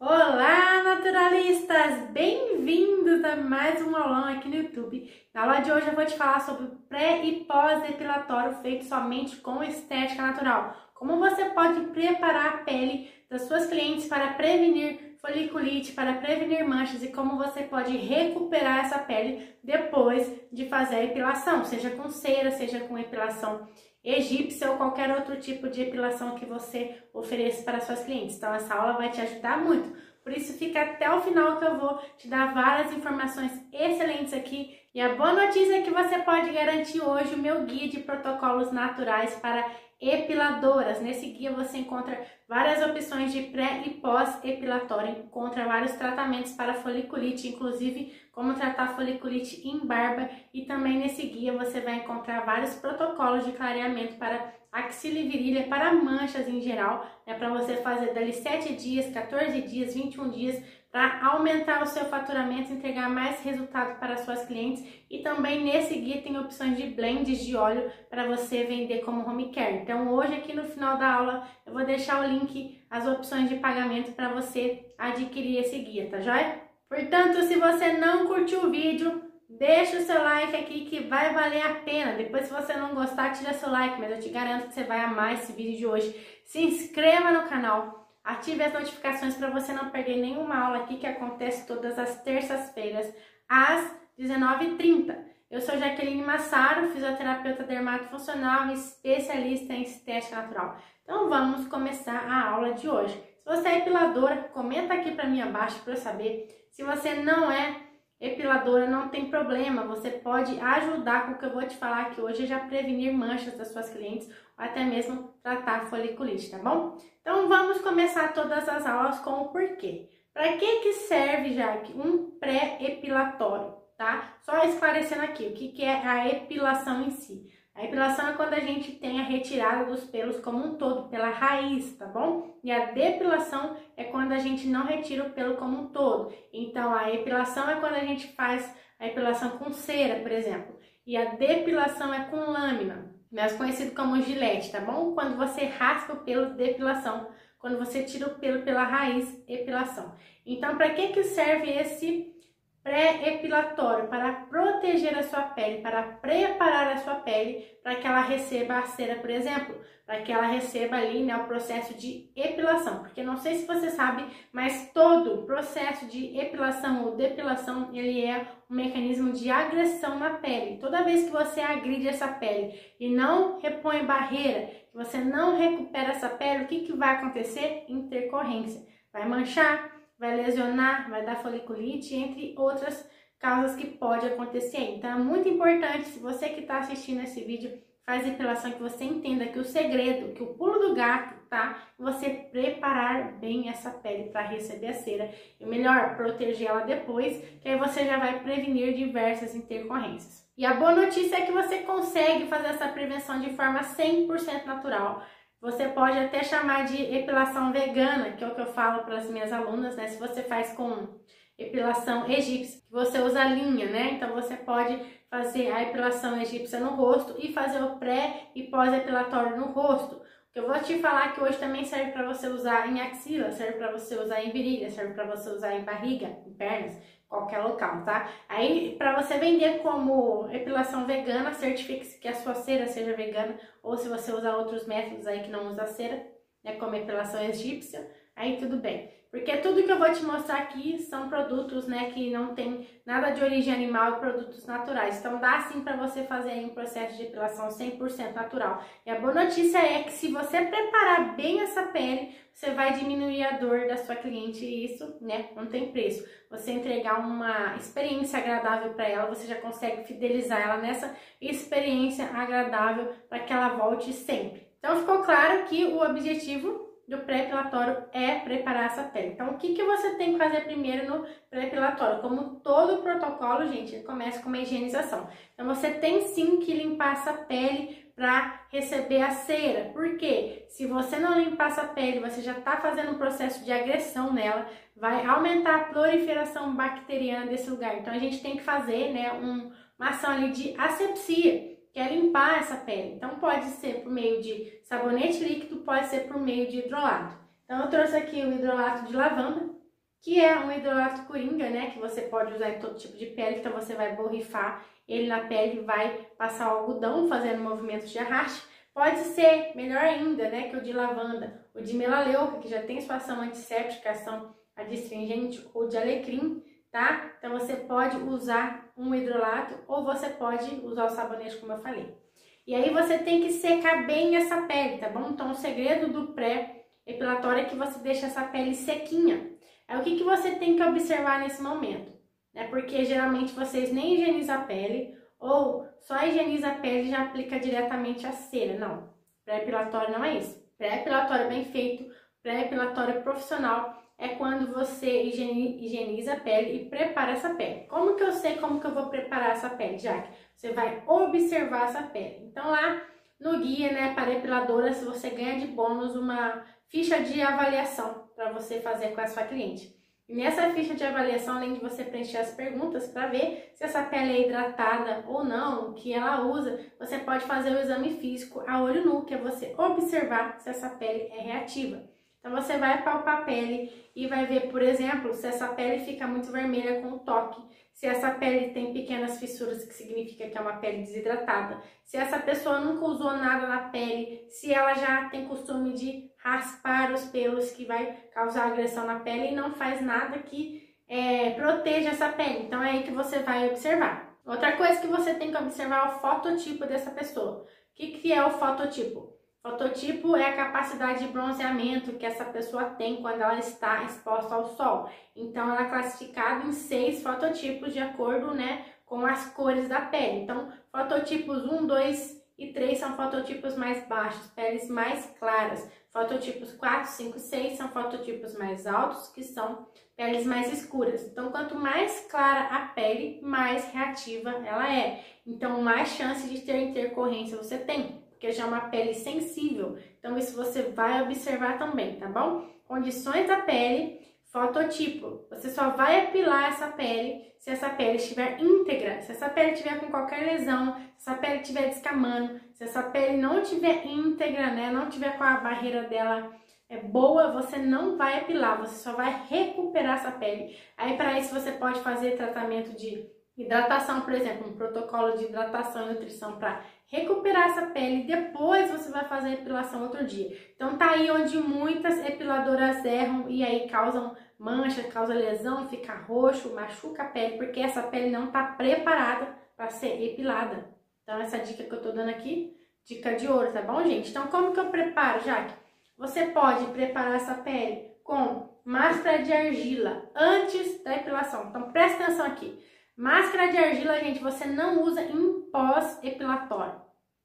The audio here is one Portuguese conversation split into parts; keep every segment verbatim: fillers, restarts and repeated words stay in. Olá, naturalistas! Bem-vindos a mais um aulão aqui no YouTube. Na aula de hoje eu vou te falar sobre o pré e pós-depilatório feito somente com estética natural. Como você pode preparar a pele das suas clientes para prevenir foliculite, para prevenir manchas e como você pode recuperar essa pele depois de fazer a epilação, seja com cera, seja com epilação egípcia ou qualquer outro tipo de epilação que você ofereça para suas clientes. Então essa aula vai te ajudar muito, por isso fica até o final que eu vou te dar várias informações excelentes aqui. E a boa notícia é que você pode garantir hoje o meu guia de protocolos naturais para epiladoras. Nesse guia você encontra várias opções de pré e pós-epilatório, encontra vários tratamentos para foliculite, inclusive como tratar foliculite em barba, e também nesse guia você vai encontrar vários protocolos de clareamento para axila e virilha, para manchas em geral, né, para você fazer dali sete dias, quatorze dias, vinte e um dias, para aumentar o seu faturamento, entregar mais resultado para suas clientes. E também nesse guia tem opções de blends de óleo para você vender como home care. Então hoje aqui no final da aula eu vou deixar o link, as opções de pagamento para você adquirir esse guia, tá joia? Portanto, se você não curtiu o vídeo, deixa o seu like aqui que vai valer a pena. Depois, se você não gostar, tira seu like, mas eu te garanto que você vai amar esse vídeo de hoje. Se inscreva no canal. Ative as notificações para você não perder nenhuma aula aqui que acontece todas as terças-feiras, às dezenove e trinta. Eu sou Jaqueline Massaro, fisioterapeuta dermatofuncional e especialista em estética natural. Então vamos começar a aula de hoje. Se você é epiladora, comenta aqui para mim abaixo para eu saber. Se você não é epiladora, não tem problema, você pode ajudar com o que eu vou te falar aqui hoje, já prevenir manchas das suas clientes, ou até mesmo tratar foliculite, tá bom? Então vamos começar todas as aulas com o porquê. Para que que serve, Jaque, um pré-epilatório, tá? Só esclarecendo aqui, o que que é a epilação em si. A epilação é quando a gente tem a retirada dos pelos como um todo, pela raiz, tá bom? E a depilação é quando a gente não retira o pelo como um todo. Então, a epilação é quando a gente faz a epilação com cera, por exemplo. E a depilação é com lâmina, mais conhecido como gilete, tá bom? Quando você raspa o pelo, depilação. Quando você tira o pelo pela raiz, epilação. Então, para que que serve esse pré-epilatório? Para proteger a sua pele, para preparar a sua pele para que ela receba a cera, por exemplo, para que ela receba ali, né, o processo de epilação, porque não sei se você sabe, mas todo o processo de epilação ou depilação, ele é um mecanismo de agressão na pele. Toda vez que você agride essa pele e não repõe barreira, você não recupera essa pele, o que que vai acontecer? Intercorrência. Vai manchar, vai lesionar, vai dar foliculite, entre outras causas que pode acontecer. Então é muito importante, se você que está assistindo esse vídeo faz epilação, que você entenda que o segredo, que o pulo do gato, tá? Você preparar bem essa pele para receber a cera e melhor proteger ela depois, que aí você já vai prevenir diversas intercorrências. E a boa notícia é que você consegue fazer essa prevenção de forma cem por cento natural. Você pode até chamar de epilação vegana, que é o que eu falo para as minhas alunas, né? Se você faz com epilação egípcia, você usa linha, né? Então você pode fazer a epilação egípcia no rosto e fazer o pré e pós-epilatório no rosto. O que eu vou te falar que hoje também serve para você usar em axila, serve para você usar em virilha, serve para você usar em barriga, em pernas, qualquer local, tá? Aí, para você vender como epilação vegana, certifique-se que a sua cera seja vegana, ou se você usar outros métodos aí que não usa cera, né, como epilação egípcia, aí tudo bem. Porque tudo que eu vou te mostrar aqui são produtos, né, que não tem nada de origem animal e produtos naturais. Então dá sim para você fazer aí um processo de epilação cem por cento natural. E a boa notícia é que se você preparar bem essa pele, você vai diminuir a dor da sua cliente e isso, né, não tem preço. Você entregar uma experiência agradável para ela, você já consegue fidelizar ela nessa experiência agradável para que ela volte sempre. Então ficou claro que o objetivo do pré-epilatório é preparar essa pele. Então, o que que você tem que fazer primeiro no pré-epilatório? Como todo protocolo, gente, ele começa com uma higienização. Então, você tem sim que limpar essa pele para receber a cera. Por quê? Se você não limpar essa pele, você já está fazendo um processo de agressão nela, vai aumentar a proliferação bacteriana desse lugar. Então, a gente tem que fazer, né, um, uma ação ali de asepsia, que é limpar essa pele. Então pode ser por meio de sabonete líquido, pode ser por meio de hidrolato. Então eu trouxe aqui o hidrolato de lavanda, que é um hidrolato coringa, né, que você pode usar em todo tipo de pele. Então você vai borrifar ele na pele e vai passar o algodão fazendo movimentos de arraste. Pode ser melhor ainda, né, que o de lavanda, o de melaleuca, que já tem sua ação antisséptica, ação adstringente, ou de alecrim, tá? Então você pode usar um hidrolato ou você pode usar o sabonete, como eu falei. E aí você tem que secar bem essa pele, tá bom? Então o segredo do pré-epilatório é que você deixa essa pele sequinha. Aí o que, que você tem que observar nesse momento? É porque geralmente vocês nem higienizam a pele ou só higieniza a pele e já aplica diretamente a cera. Não, pré-epilatório não é isso. Pré-epilatório bem feito, pré-epilatório profissional é quando você higieniza a pele e prepara essa pele. Como que eu sei como que eu vou preparar essa pele, Jaque? Você vai observar essa pele. Então lá no guia, né, para epiladoras, você ganha de bônus uma ficha de avaliação para você fazer com a sua cliente. E nessa ficha de avaliação, além de você preencher as perguntas para ver se essa pele é hidratada ou não, o que ela usa, você pode fazer o exame físico a olho nu, que é você observar se essa pele é reativa. Então você vai palpar a pele e vai ver, por exemplo, se essa pele fica muito vermelha com o toque, se essa pele tem pequenas fissuras, que significa que é uma pele desidratada, se essa pessoa nunca usou nada na pele, se ela já tem costume de raspar os pelos, que vai causar agressão na pele, e não faz nada que é, proteja essa pele. Então é aí que você vai observar. Outra coisa que você tem que observar é o fototipo dessa pessoa. O que, que é o fototipo? O fototipo é a capacidade de bronzeamento que essa pessoa tem quando ela está exposta ao sol. Então ela é classificada em seis fototipos de acordo, né, com as cores da pele. Então fototipos um, dois e três são fototipos mais baixos, peles mais claras. Fototipos quatro, cinco, seis são fototipos mais altos, que são peles mais escuras. Então, quanto mais clara a pele, mais reativa ela é. Então, mais chance de ter intercorrência você tem, porque já é uma pele sensível. Então, isso você vai observar também, tá bom? Condições da pele, fototipo. Você só vai epilar essa pele se essa pele estiver íntegra, se essa pele estiver com qualquer lesão, se essa pele estiver descamando, se essa pele não estiver íntegra, né, não tiver com a barreira dela é boa, você não vai epilar, você só vai recuperar essa pele. Aí para isso você pode fazer tratamento de hidratação, por exemplo, um protocolo de hidratação e nutrição para recuperar essa pele, depois você vai fazer a epilação outro dia. Então tá aí onde muitas epiladoras erram e aí causam mancha, causa lesão, fica roxo, machuca a pele, porque essa pele não tá preparada para ser epilada. Então essa dica que eu tô dando aqui, dica de ouro, tá bom, gente? Então como que eu preparo, Jaque? Você pode preparar essa pele com máscara de argila antes da epilação. Então presta atenção aqui. Máscara de argila, gente, você não usa em pós-epilatório,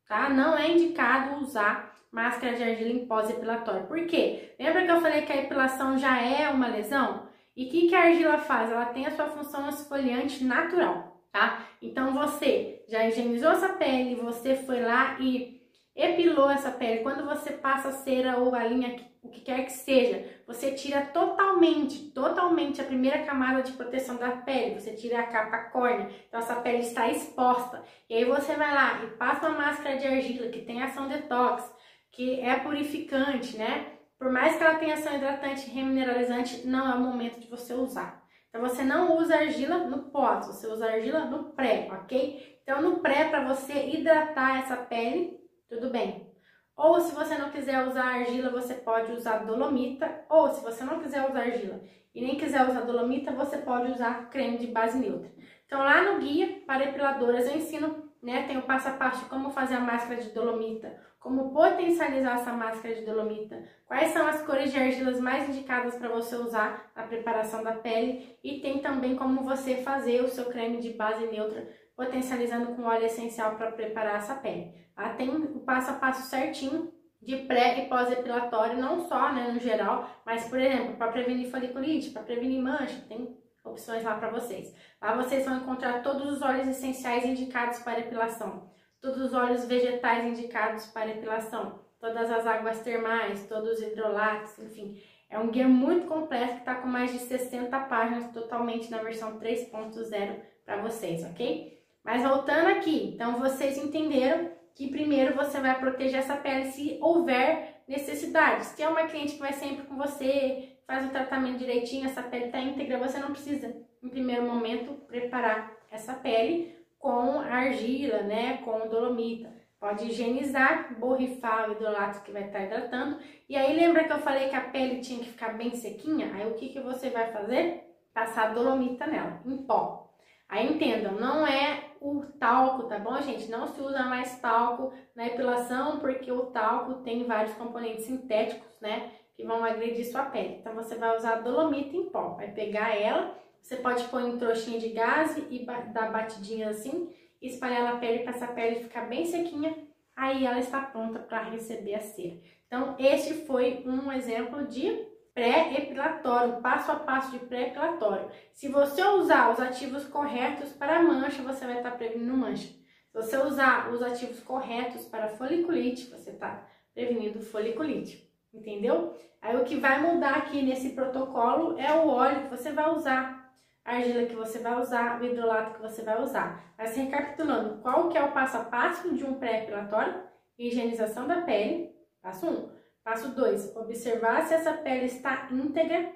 tá? Não é indicado usar máscara de argila em pós-epilatório. Por quê? Lembra que eu falei que a epilação já é uma lesão? E o que, que a argila faz? Ela tem a sua função esfoliante natural, tá? Então, você já higienizou essa pele, você foi lá e epilou essa pele. Quando você passa cera ou a linha, o que quer que seja, você tira totalmente, totalmente a primeira camada de proteção da pele, você tira a capa córnea, então essa pele está exposta. E aí você vai lá e passa uma máscara de argila, que tem ação detox, que é purificante, né? Por mais que ela tenha ação hidratante e remineralizante, não é o momento de você usar. Então você não usa argila no pós, você usa argila no pré, ok? Então no pré, para você hidratar essa pele, tudo bem. Ou se você não quiser usar argila, você pode usar dolomita. Ou se você não quiser usar argila e nem quiser usar dolomita, você pode usar creme de base neutra. Então lá no guia para epiladoras eu ensino, né, tem o passo a passo de como fazer a máscara de dolomita, como potencializar essa máscara de dolomita, quais são as cores de argilas mais indicadas para você usar na preparação da pele, e tem também como você fazer o seu creme de base neutra potencializando com óleo essencial para preparar essa pele. Tá? Tem o passo a passo certinho de pré e pós-epilatório, não só, né, no geral, mas, por exemplo, para prevenir foliculite, para prevenir mancha, tem opções lá para vocês. Lá vocês vão encontrar todos os óleos essenciais indicados para epilação, todos os óleos vegetais indicados para epilação, todas as águas termais, todos os hidrolatos, enfim. É um guia muito completo que está com mais de sessenta páginas totalmente na versão três ponto zero para vocês, ok? Mas voltando aqui, então vocês entenderam que primeiro você vai proteger essa pele se houver necessidade. Se é uma cliente que vai sempre com você, faz o tratamento direitinho, essa pele tá íntegra, você não precisa, em primeiro momento, preparar essa pele com argila, né, com dolomita. Pode higienizar, borrifar o hidrolato que vai estar hidratando. E aí, lembra que eu falei que a pele tinha que ficar bem sequinha? Aí, o que que você vai fazer? Passar dolomita nela, em pó. Aí, entendam, não é o talco, tá bom, gente? Não se usa mais talco na epilação, porque o talco tem vários componentes sintéticos, né, que vão agredir sua pele. Então, você vai usar dolomita em pó. Vai pegar ela, você pode pôr em trouxinha de gaze e dar batidinha assim, espalhar na pele para essa pele ficar bem sequinha, aí ela está pronta para receber a cera. Então, este foi um exemplo de pré-epilatório, passo a passo de pré-epilatório. Se você usar os ativos corretos para a mancha, você vai estar prevenindo mancha. Se você usar os ativos corretos para foliculite, você está prevenindo foliculite, entendeu? Aí o que vai mudar aqui nesse protocolo é o óleo que você vai usar, a argila que você vai usar, o hidrolato que você vai usar. Mas recapitulando, qual que é o passo a passo de um pré-epilatório? Higienização da pele, passo um. Passo dois, observar se essa pele está íntegra.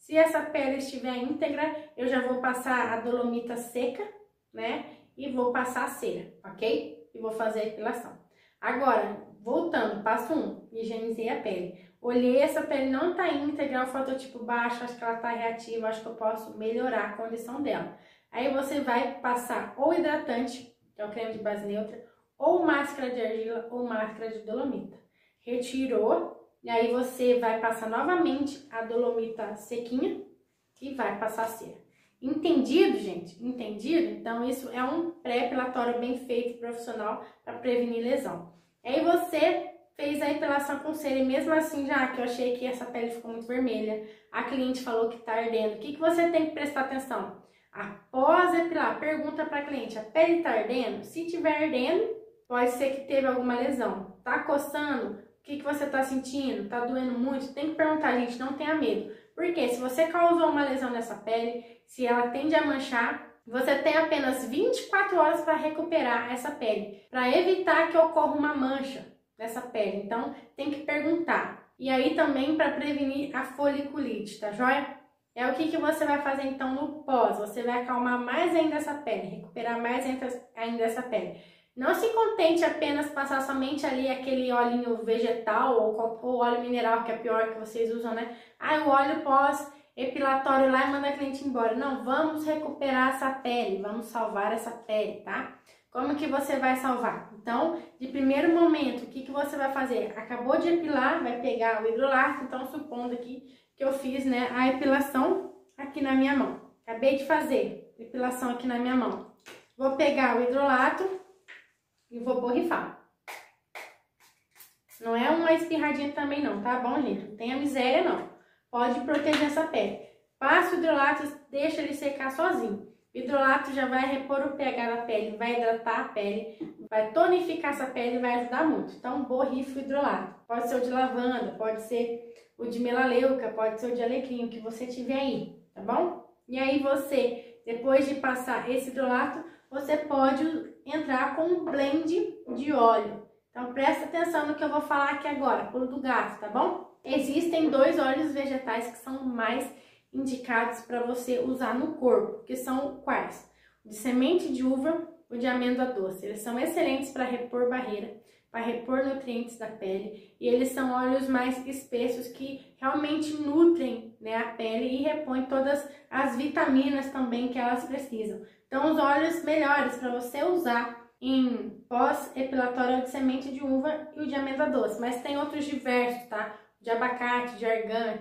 Se essa pele estiver íntegra, eu já vou passar a dolomita seca, né? E vou passar a cera, ok? E vou fazer a epilação. Agora, voltando, passo um, higienizei a pele. Olhei, essa pele não tá íntegra, o fototipo baixo, acho que ela tá reativa, acho que eu posso melhorar a condição dela. Aí você vai passar ou hidratante, que é o creme de base neutra, ou máscara de argila ou máscara de dolomita. Retirou, e aí você vai passar novamente a dolomita sequinha e vai passar a cera. Entendido, gente? Entendido? Então isso é um pré-epilatório bem feito, profissional, para prevenir lesão. Aí você fez a epilação com cera e mesmo assim, já que eu achei que essa pele ficou muito vermelha, a cliente falou que tá ardendo, o que que você tem que prestar atenção? Após epilar, pergunta pra cliente, a pele tá ardendo? Se tiver ardendo, pode ser que teve alguma lesão. Tá coçando? O que que você tá sentindo? Tá doendo muito? Tem que perguntar, gente, não tenha medo. Porque se você causou uma lesão nessa pele, se ela tende a manchar, você tem apenas vinte e quatro horas para recuperar essa pele, para evitar que ocorra uma mancha dessa pele. Então, tem que perguntar. E aí também para prevenir a foliculite, tá joia? É o que que você vai fazer então no pós? Você vai acalmar mais ainda essa pele, recuperar mais ainda essa pele. Não se contente apenas passar somente ali aquele óleozinho vegetal ou, ou óleo mineral, que é pior que vocês usam, né? Ah, o óleo pós epilatório lá e manda a cliente embora. Não, vamos recuperar essa pele, vamos salvar essa pele, tá? Como que você vai salvar? Então, de primeiro momento, o que que você vai fazer? Acabou de epilar, vai pegar o hidrolato. Então, supondo aqui que eu fiz, né, a epilação aqui na minha mão. Acabei de fazer epilação aqui na minha mão. Vou pegar o hidrolato e vou borrifar. Não é uma espirradinha também não, tá bom, gente? Não tem a miséria, não. Pode proteger essa pele. Passa o hidrolato e deixa ele secar sozinho. O hidrolato já vai repor o pH da pele, vai hidratar a pele, vai tonificar essa pele e vai ajudar muito. Então, borrifa o hidrolato. Pode ser o de lavanda, pode ser o de melaleuca, pode ser o de alecrim, o que você tiver aí, tá bom? E aí você, depois de passar esse hidrolato, você pode entrar com um blend de óleo. Então, presta atenção no que eu vou falar aqui agora, pulo do gato, tá bom? Existem dois óleos vegetais que são mais indicados para você usar no corpo, que são quais? O de semente de uva, o de amêndoa doce. Eles são excelentes para repor barreira, para repor nutrientes da pele, e eles são óleos mais espessos que realmente nutrem, né, a pele e repõem todas as vitaminas também que elas precisam. Então, os óleos melhores para você usar em pós-epilatório é o de semente de uva e o de amêndoa doce, mas tem outros diversos, tá? De abacate, de argan,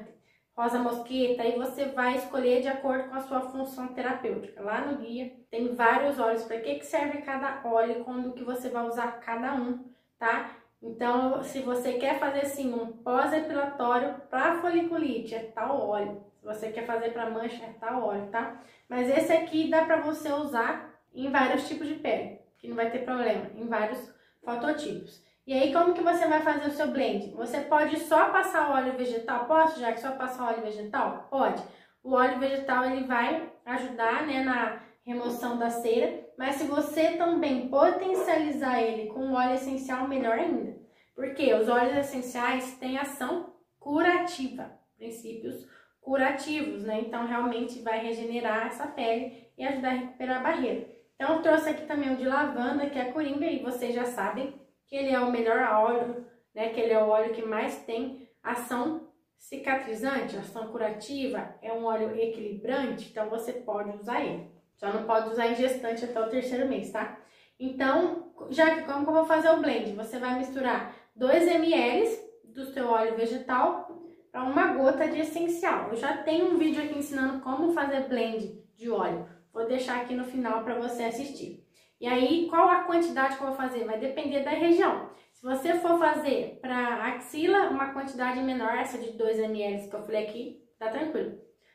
rosa mosqueta, aí você vai escolher de acordo com a sua função terapêutica. Lá no guia tem vários óleos, para que que serve cada óleo, quando que você vai usar cada um, tá? Então, se você quer fazer assim um pós-epilatório para foliculite, é tal óleo. Se você quer fazer para mancha, é tal óleo, tá? Mas esse aqui dá para você usar em vários tipos de pele, que não vai ter problema, em vários fototipos. E aí, como que você vai fazer o seu blend? Você pode só passar óleo vegetal? Posso, já que só passar óleo vegetal? Pode. O óleo vegetal, ele vai ajudar, né, na remoção da cera, mas se você também potencializar ele com óleo essencial, melhor ainda. Porque os óleos essenciais têm ação curativa, princípios curativos, né? Então, realmente vai regenerar essa pele e ajudar a recuperar a barreira. Então, eu trouxe aqui também o de lavanda, que é coringa, e vocês já sabem que ele é o melhor óleo, né? Que ele é o óleo que mais tem ação cicatrizante, ação curativa, é um óleo equilibrante, então você pode usar ele. Só não pode usar em gestante até o terceiro mês, tá? Então, já que como que eu vou fazer o blend? Você vai misturar dois mililitros do seu óleo vegetal para uma gota de essencial. Eu já tenho um vídeo aqui ensinando como fazer blend de óleo. Vou deixar aqui no final para você assistir. E aí, qual a quantidade que eu vou fazer? Vai depender da região. Se você for fazer para axila, uma quantidade menor, essa de dois mililitros que eu falei aqui, tá tranquilo.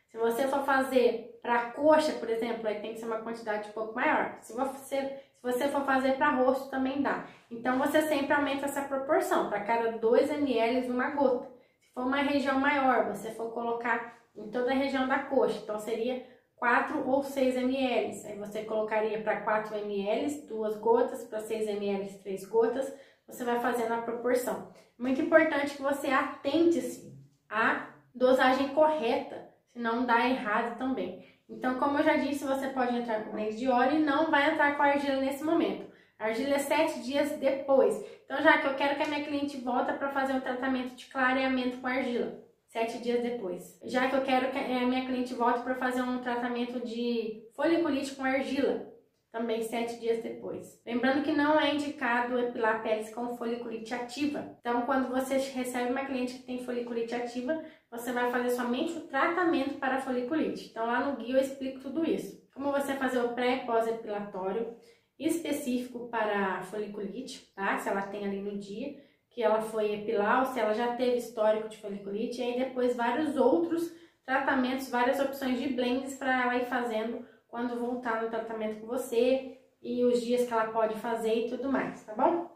Se você for fazer para coxa, por exemplo, aí tem que ser uma quantidade um pouco maior. Se você, se você for fazer para rosto, também dá. Então, você sempre aumenta essa proporção, para cada dois mililitros, uma gota. Se for uma região maior, você for colocar em toda a região da coxa, então seria quatro ou seis mililitros, aí você colocaria para quatro mililitros, duas gotas, para seis mililitros, três gotas, você vai fazendo a proporção. Muito importante que você atente-se à dosagem correta, senão dá errado também. Então, como eu já disse, você pode entrar com blend de óleo e não vai entrar com a argila nesse momento. A argila é sete dias depois. Então, já que eu quero que a minha cliente volte para fazer um tratamento de clareamento com argila, sete dias depois. Já que eu quero que a minha cliente volte para fazer um tratamento de foliculite com argila, também sete dias depois. Lembrando que não é indicado epilar peles com foliculite ativa. Então, quando você recebe uma cliente que tem foliculite ativa, você vai fazer somente o tratamento para a foliculite. Então, lá no guia eu explico tudo isso. Como você fazer o pré e pós-epilatório específico para a foliculite, tá? Se ela tem ali no dia que ela foi epilar, ou se ela já teve histórico de foliculite, e aí depois vários outros tratamentos, várias opções de blends para ela ir fazendo quando voltar no tratamento com você, e os dias que ela pode fazer e tudo mais, tá bom?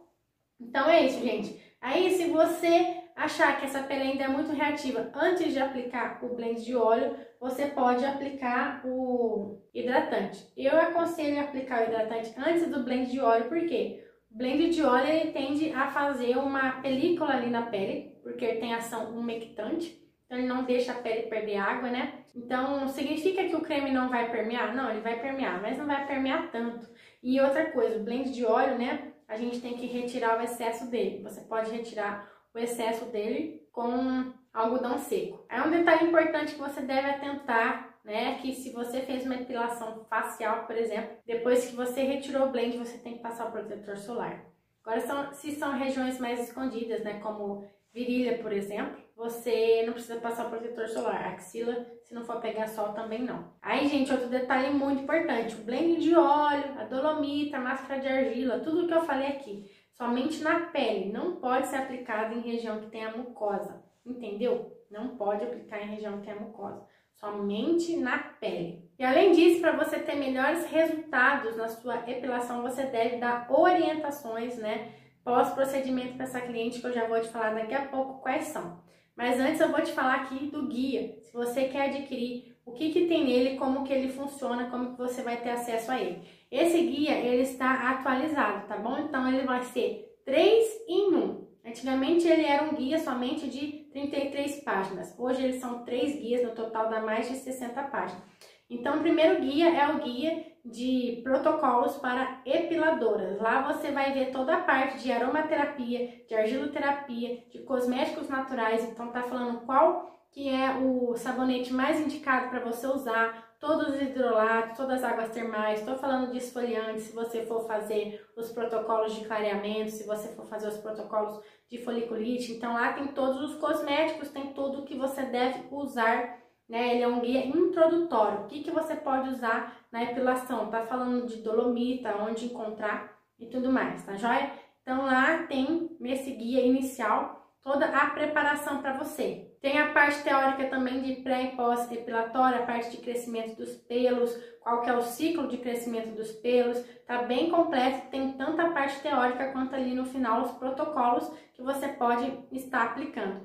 Então é isso, gente. Aí, se você achar que essa pele ainda é muito reativa, antes de aplicar o blend de óleo, você pode aplicar o hidratante. Eu aconselho aplicar o hidratante antes do blend de óleo, por quê? O blend de óleo, ele tende a fazer uma película ali na pele, porque ele tem ação umectante, então ele não deixa a pele perder água, né? Então, significa que o creme não vai permear? Não, ele vai permear, mas não vai permear tanto. E outra coisa, o blend de óleo, né? A gente tem que retirar o excesso dele. Você pode retirar o excesso dele com algodão seco. É um detalhe importante que você deve atentar, né, que se você fez uma epilação facial, por exemplo, depois que você retirou o blend, você tem que passar o protetor solar. Agora, são, se são regiões mais escondidas, né, como virilha, por exemplo, você não precisa passar o protetor solar. Axila, se não for pegar sol, também não. Aí, gente, outro detalhe muito importante, o blend de óleo, a dolomita, a máscara de argila, tudo que eu falei aqui, somente na pele, não pode ser aplicado em região que tenha mucosa, entendeu? Não pode aplicar em região que tenha mucosa. Somente na pele. E além disso, para você ter melhores resultados na sua epilação, você deve dar orientações, né, pós-procedimento para essa cliente, que eu já vou te falar daqui a pouco quais são. Mas antes eu vou te falar aqui do guia, se você quer adquirir, o que que tem nele, como que ele funciona, como que você vai ter acesso a ele. Esse guia, ele está atualizado, tá bom? Então ele vai ser três em um. Antigamente ele era um guia somente de trinta e três páginas, hoje eles são três guias, no total dá mais de sessenta páginas. Então o primeiro guia é o guia de protocolos para epiladoras, lá você vai ver toda a parte de aromaterapia, de argiloterapia, de cosméticos naturais, então tá falando qual que é o sabonete mais indicado para você usar, todos os hidrolatos, todas as águas termais, estou falando de esfoliante, se você for fazer os protocolos de clareamento, se você for fazer os protocolos de foliculite, então lá tem todos os cosméticos, tem tudo que você deve usar, né? Ele é um guia introdutório, o que que você pode usar na epilação, tá falando de dolomita, onde encontrar e tudo mais, tá joia? Então lá tem, nesse guia inicial, toda a preparação para você. Tem a parte teórica também de pré e pós-epilatória, a parte de crescimento dos pelos, qual que é o ciclo de crescimento dos pelos, tá bem completo, tem tanto a parte teórica quanto ali no final os protocolos que você pode estar aplicando.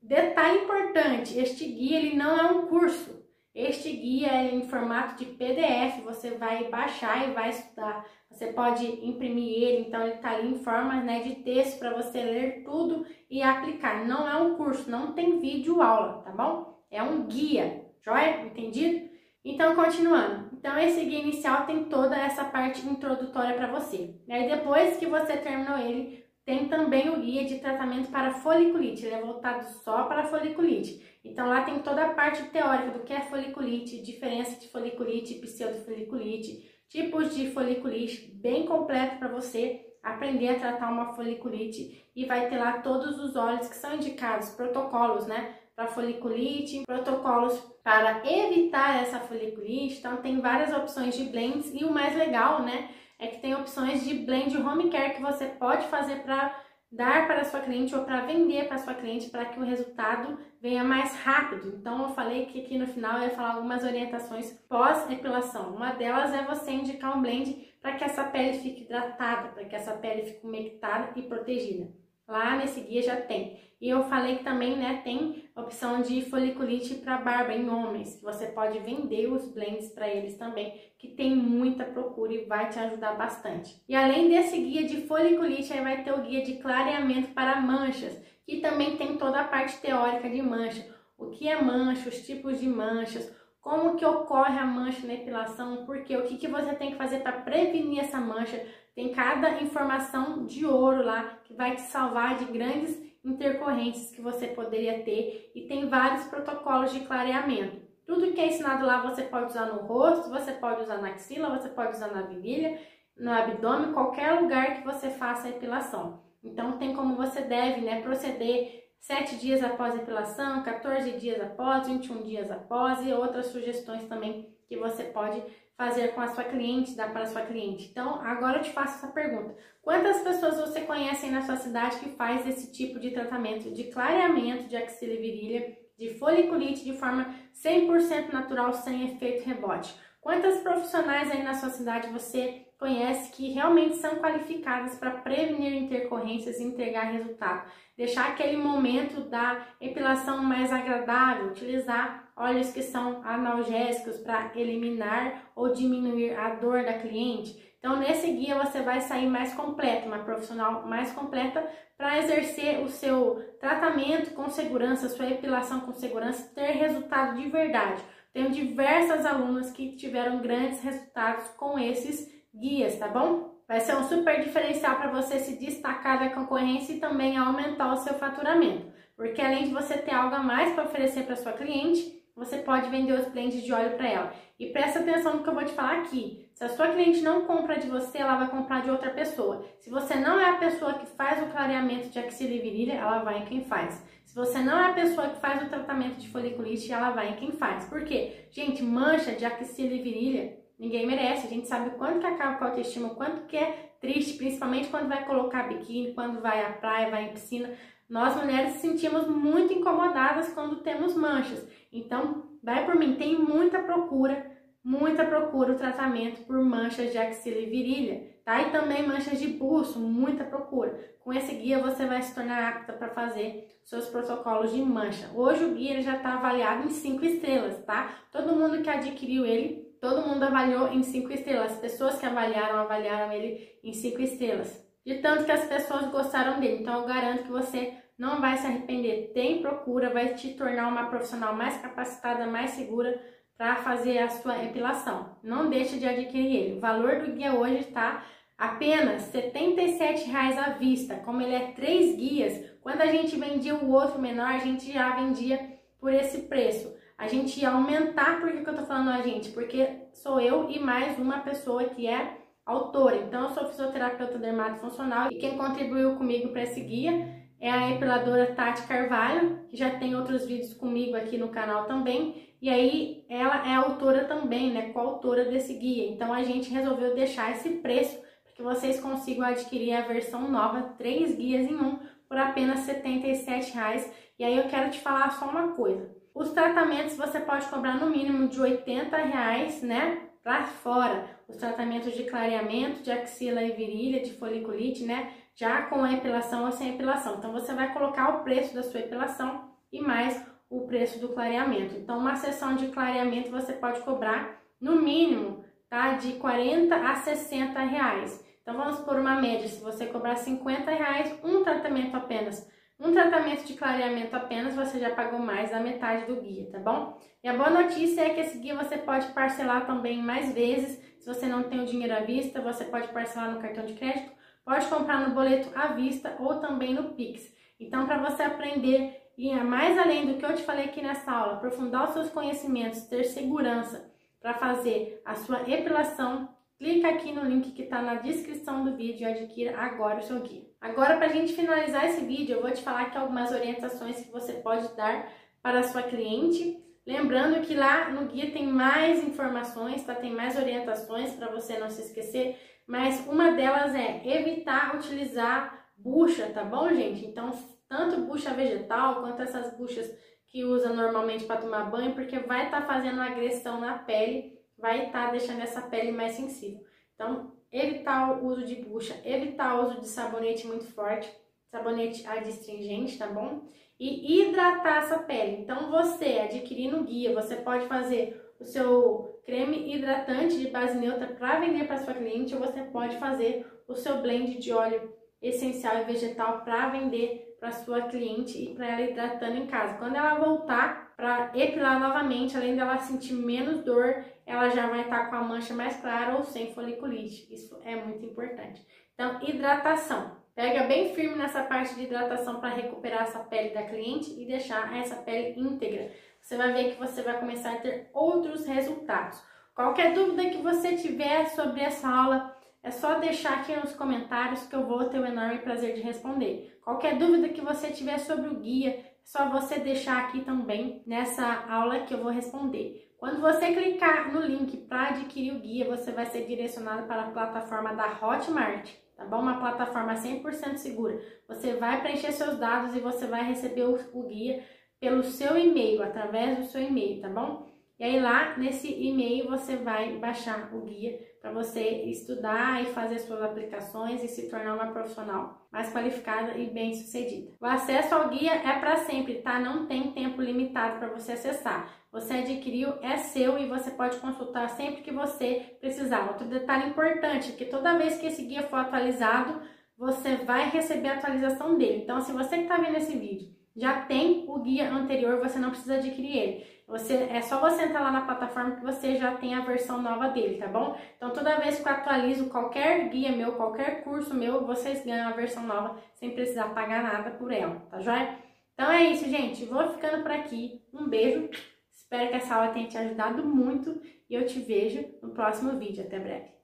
Detalhe importante, este guia ele não é um curso, este guia é em formato de P D F, você vai baixar e vai estudar, você pode imprimir ele, então ele tá ali em forma, né, de texto para você ler tudo e aplicar. Não é um curso, não tem vídeo aula, tá bom? é um guia, joia? Entendido? Então, continuando. Então, esse guia inicial tem toda essa parte introdutória para você. E aí, depois que você terminou ele, tem também o guia de tratamento para foliculite. Ele é voltado só para foliculite. Então, lá tem toda a parte teórica do que é foliculite, diferença de foliculite, pseudofoliculite, tipos de foliculite, bem completo para você aprender a tratar uma foliculite, e vai ter lá todos os óleos que são indicados, protocolos, né, para foliculite, protocolos para evitar essa foliculite. Então tem várias opções de blends, e o mais legal, né, é que tem opções de blend home care que você pode fazer para dar para a sua cliente ou para vender para a sua cliente, para que o resultado venha mais rápido. Então eu falei que aqui no final eu ia falar algumas orientações pós-epilação. Uma delas é você indicar um blend para que essa pele fique hidratada, para que essa pele fique umectada e protegida. Lá nesse guia já tem. E eu falei que também, né, tem opção de foliculite para barba em homens. Você pode vender os blends para eles também, que tem muita procura e vai te ajudar bastante. E além desse guia de foliculite, aí vai ter o guia de clareamento para manchas, que também tem toda a parte teórica de mancha. O que é mancha, os tipos de manchas, como que ocorre a mancha na epilação, porque o que, que você tem que fazer para prevenir essa mancha. Tem cada informação de ouro lá, que vai te salvar de grandes intercorrências que você poderia ter, e tem vários protocolos de clareamento. Tudo que é ensinado lá você pode usar no rosto, você pode usar na axila, você pode usar na virilha, no abdômen, qualquer lugar que você faça a epilação. Então tem como você deve, né, proceder sete dias após a epilação, quatorze dias após, vinte e um dias após, e outras sugestões também que você pode fazer com a sua cliente, dar para a sua cliente. Então, agora eu te faço essa pergunta. Quantas pessoas você conhece na sua cidade que faz esse tipo de tratamento de clareamento de axila e virilha, de foliculite, de forma cem por cento natural, sem efeito rebote? Quantas profissionais aí na sua cidade você conhece que realmente são qualificadas para prevenir intercorrências e entregar resultado? Deixar aquele momento da epilação mais agradável, utilizar óleos que são analgésicos para eliminar ou diminuir a dor da cliente. Então, nesse guia você vai sair mais completo, uma profissional mais completa para exercer o seu tratamento com segurança, sua epilação com segurança, ter resultado de verdade. Tenho diversas alunas que tiveram grandes resultados com esses guias, tá bom? Vai ser um super diferencial para você se destacar da concorrência e também aumentar o seu faturamento, porque além de você ter algo a mais para oferecer para sua cliente, você pode vender os blends de óleo para ela. E presta atenção no que eu vou te falar aqui. Se a sua cliente não compra de você, ela vai comprar de outra pessoa. Se você não é a pessoa que faz o clareamento de axila e virilha, ela vai em quem faz. Se você não é a pessoa que faz o tratamento de foliculite, ela vai em quem faz. Por quê? Gente, mancha de axila e virilha, ninguém merece. A gente sabe o quanto que acaba com a autoestima, o quanto que é triste, principalmente quando vai colocar biquíni, quando vai à praia, vai em piscina. Nós mulheres nos sentimos muito incomodadas quando temos manchas. Então, vai por mim, tem muita procura, muita procura o tratamento por manchas de axila e virilha, tá? E também manchas de buço, muita procura. Com esse guia você vai se tornar apta para fazer seus protocolos de mancha. Hoje o guia ele já está avaliado em cinco estrelas, tá? Todo mundo que adquiriu ele, todo mundo avaliou em cinco estrelas. As pessoas que avaliaram, avaliaram ele em cinco estrelas. De tanto que as pessoas gostaram dele. Então eu garanto que você não vai se arrepender. Tem procura, vai te tornar uma profissional mais capacitada, mais segura para fazer a sua epilação. Não deixe de adquirir ele. O valor do guia hoje está apenas setenta e sete reais à vista. Como ele é três guias, quando a gente vendia o outro menor, a gente já vendia por esse preço. A gente ia aumentar. Por que que eu tô falando a gente? Porque sou eu e mais uma pessoa que é autora. Então, eu sou fisioterapeuta dermatofuncional, e quem contribuiu comigo para esse guia é a epiladora Tati Carvalho, que já tem outros vídeos comigo aqui no canal também. E aí, ela é autora também, né? Coautora desse guia. Então, a gente resolveu deixar esse preço para que vocês consigam adquirir a versão nova, três guias em um, por apenas setenta e sete reais. E aí, eu quero te falar só uma coisa. Os tratamentos você pode cobrar no mínimo de oitenta reais, né? Para fora. Os tratamentos de clareamento, de axila e virilha, de foliculite, né? Já com a epilação ou sem epilação. Então, você vai colocar o preço da sua epilação e mais o preço do clareamento. Então, uma sessão de clareamento você pode cobrar no mínimo, tá, de quarenta a sessenta reais. Então, vamos por uma média. Se você cobrar cinquenta reais, um tratamento apenas Um tratamento de clareamento apenas você já pagou mais da metade do guia, tá bom? E a boa notícia é que esse guia você pode parcelar também mais vezes. Se você não tem o dinheiro à vista, você pode parcelar no cartão de crédito, pode comprar no boleto à vista ou também no Pix. Então, para você aprender e ir mais além do que eu te falei aqui nessa aula, aprofundar os seus conhecimentos, ter segurança para fazer a sua epilação, clica aqui no link que está na descrição do vídeo e adquira agora o seu guia. Agora, para a gente finalizar esse vídeo, eu vou te falar que algumas orientações que você pode dar para a sua cliente. Lembrando que lá no guia tem mais informações, tá? Tem mais orientações para você não se esquecer, mas uma delas é evitar utilizar bucha, tá bom, gente? Então, tanto bucha vegetal quanto essas buchas que usa normalmente para tomar banho, porque vai estar tá fazendo agressão na pele, vai estar tá deixando essa pele mais sensível. Então, evitar o uso de bucha, evitar o uso de sabonete muito forte, sabonete adstringente, tá bom? E hidratar essa pele. Então, você adquirindo o guia, você pode fazer o seu creme hidratante de base neutra para vender para sua cliente, ou você pode fazer o seu blend de óleo essencial e vegetal para vender para sua cliente e para ela hidratando em casa. Quando ela voltar para epilar novamente, além dela sentir menos dor, ela já vai estar com a mancha mais clara ou sem foliculite. Isso é muito importante. Então, hidratação. Pega bem firme nessa parte de hidratação para recuperar essa pele da cliente e deixar essa pele íntegra. Você vai ver que você vai começar a ter outros resultados. Qualquer dúvida que você tiver sobre essa aula, é só deixar aqui nos comentários que eu vou ter o enorme prazer de responder. Qualquer dúvida que você tiver sobre o guia, é só você deixar aqui também nessa aula que eu vou responder. Quando você clicar no link para adquirir o guia, você vai ser direcionado para a plataforma da Hotmart, tá bom? Uma plataforma cem por cento segura. Você vai preencher seus dados e você vai receber o, o guia pelo seu e-mail, através do seu e-mail, tá bom? E aí lá nesse e-mail você vai baixar o guia para você estudar e fazer suas aplicações e se tornar uma profissional mais qualificada e bem-sucedida. O acesso ao guia é para sempre, tá? Não tem tempo limitado para você acessar. Você adquiriu, é seu e você pode consultar sempre que você precisar. Outro detalhe importante é que toda vez que esse guia for atualizado, você vai receber a atualização dele. Então, se você que está vendo esse vídeo já tem o guia anterior, você não precisa adquirir ele. Você, é só você entrar lá na plataforma que você já tem a versão nova dele, tá bom? Então, toda vez que eu atualizo qualquer guia meu, qualquer curso meu, vocês ganham a versão nova sem precisar pagar nada por ela, tá joia? Então, é isso, gente. Vou ficando por aqui. Um beijo. Espero que essa aula tenha te ajudado muito e eu te vejo no próximo vídeo. Até breve.